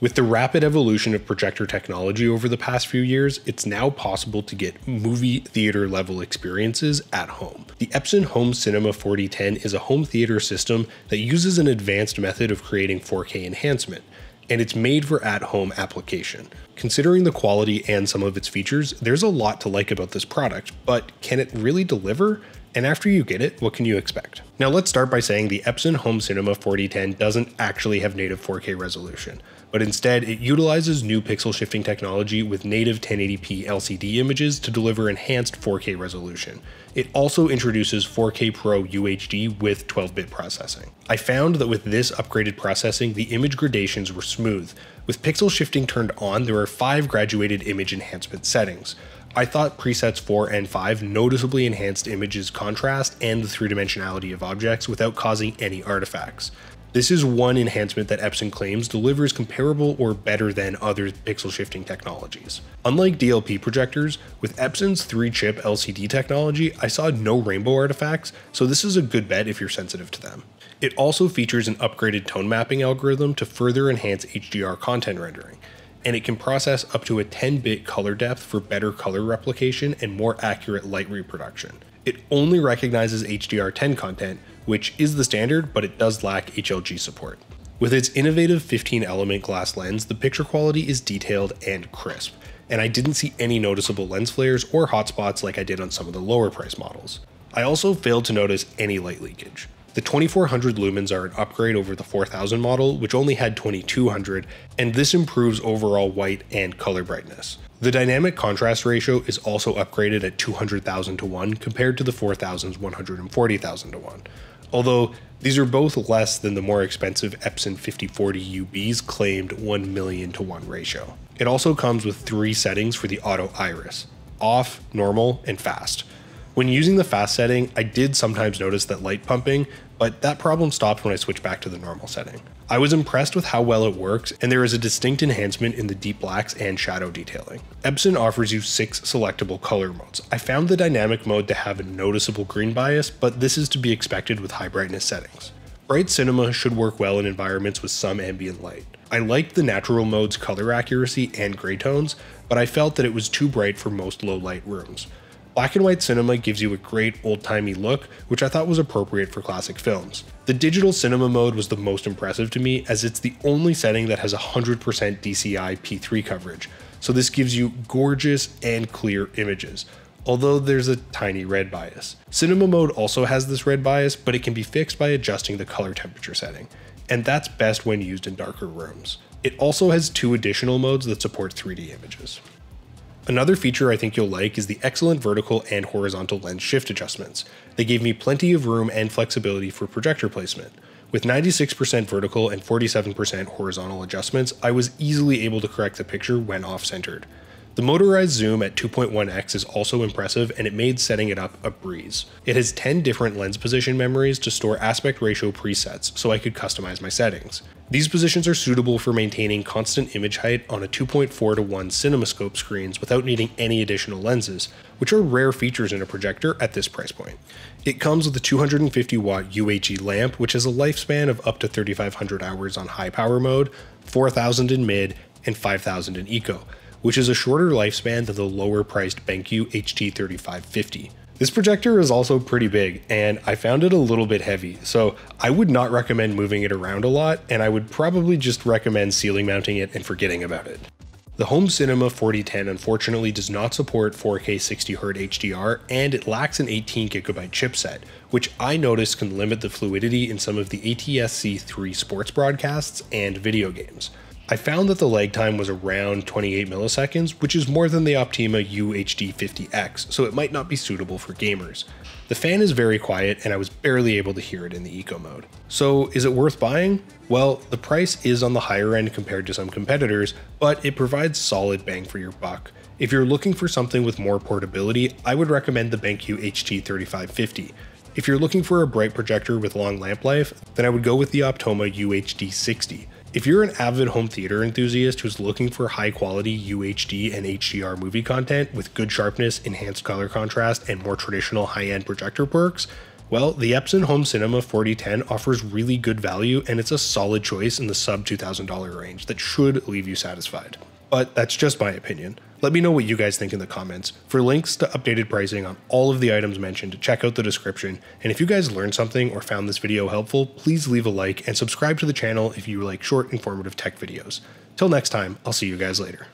With the rapid evolution of projector technology over the past few years, it's now possible to get movie theater level experiences at home. The Epson Home Cinema 4010 is a home theater system that uses an advanced method of creating 4K enhancement, and it's made for at-home application. Considering the quality and some of its features, there's a lot to like about this product, but can it really deliver? And after you get it, what can you expect? Now let's start by saying the Epson Home Cinema 4010 doesn't actually have native 4K resolution, but instead it utilizes new pixel shifting technology with native 1080p LCD images to deliver enhanced 4K resolution. It also introduces 4K Pro UHD with 12-bit processing. I found that with this upgraded processing, the image gradations were smooth. With pixel shifting turned on, there are 5 graduated image enhancement settings. I thought presets 4 and 5 noticeably enhanced images' contrast and the three-dimensionality of objects without causing any artifacts. This is one enhancement that Epson claims delivers comparable or better than other pixel shifting technologies. Unlike DLP projectors, with Epson's 3-chip LCD technology, I saw no rainbow artifacts, so this is a good bet if you're sensitive to them. It also features an upgraded tone mapping algorithm to further enhance HDR content rendering, and it can process up to a 10-bit color depth for better color replication and more accurate light reproduction. It only recognizes HDR10 content, which is the standard, but it does lack HLG support. With its innovative 15-element glass lens, the picture quality is detailed and crisp, and I didn't see any noticeable lens flares or hotspots like I did on some of the lower price models. I also failed to notice any light leakage. The 2400 lumens are an upgrade over the 4000 model, which only had 2200, and this improves overall white and color brightness. The dynamic contrast ratio is also upgraded at 200,000 to 1 compared to the 4000's 140,000 to 1, although these are both less than the more expensive Epson 5040 UB's claimed 1 million to 1 ratio. It also comes with 3 settings for the auto iris: off, normal, and fast. When using the fast setting, I did sometimes notice that light pumping, but that problem stopped when I switched back to the normal setting. I was impressed with how well it works, and there is a distinct enhancement in the deep blacks and shadow detailing. Epson offers you 6 selectable color modes. I found the dynamic mode to have a noticeable green bias, but this is to be expected with high brightness settings. Bright cinema should work well in environments with some ambient light. I liked the natural mode's color accuracy and gray tones, but I felt that it was too bright for most low light rooms. Black and white cinema gives you a great old-timey look, which I thought was appropriate for classic films. The digital cinema mode was the most impressive to me, as it's the only setting that has 100% DCI P3 coverage, so this gives you gorgeous and clear images, although there's a tiny red bias. Cinema mode also has this red bias, but it can be fixed by adjusting the color temperature setting, and that's best when used in darker rooms. It also has 2 additional modes that support 3D images. Another feature I think you'll like is the excellent vertical and horizontal lens shift adjustments. They gave me plenty of room and flexibility for projector placement. With 96% vertical and 47% horizontal adjustments, I was easily able to correct the picture when off-centered. The motorized zoom at 2.1x is also impressive, and it made setting it up a breeze. It has 10 different lens position memories to store aspect ratio presets, so I could customize my settings. These positions are suitable for maintaining constant image height on a 2.4 to 1 CinemaScope screens without needing any additional lenses, which are rare features in a projector at this price point. It comes with a 250-watt UHE lamp, which has a lifespan of up to 3,500 hours on high power mode, 4,000 in mid, and 5,000 in eco, which is a shorter lifespan than the lower priced BenQ HT3550. This projector is also pretty big, and I found it a little bit heavy, so I would not recommend moving it around a lot, and I would probably just recommend ceiling mounting it and forgetting about it. The Home Cinema 4010 unfortunately does not support 4K 60Hz HDR, and it lacks an 18GB chipset, which I noticed can limit the fluidity in some of the ATSC3 sports broadcasts and video games. I found that the lag time was around 28 milliseconds, which is more than the Optoma UHD50X, so it might not be suitable for gamers. The fan is very quiet, and I was barely able to hear it in the eco mode. So is it worth buying? Well, the price is on the higher end compared to some competitors, but it provides solid bang for your buck. If you're looking for something with more portability, I would recommend the BenQ HT3550. If you're looking for a bright projector with long lamp life, then I would go with the Optoma UHD60. If you're an avid home theater enthusiast who's looking for high quality UHD and HDR movie content with good sharpness, enhanced color contrast, and more traditional high-end projector perks, Well, the Epson Home Cinema 4010 offers really good value, and it's a solid choice in the sub $2,000 range that should leave you satisfied. But that's just my opinion. Let me know what you guys think in the comments. For links to updated pricing on all of the items mentioned, check out the description. And if you guys learned something or found this video helpful, please leave a like and subscribe to the channel if you like short, informative tech videos. Till next time, I'll see you guys later.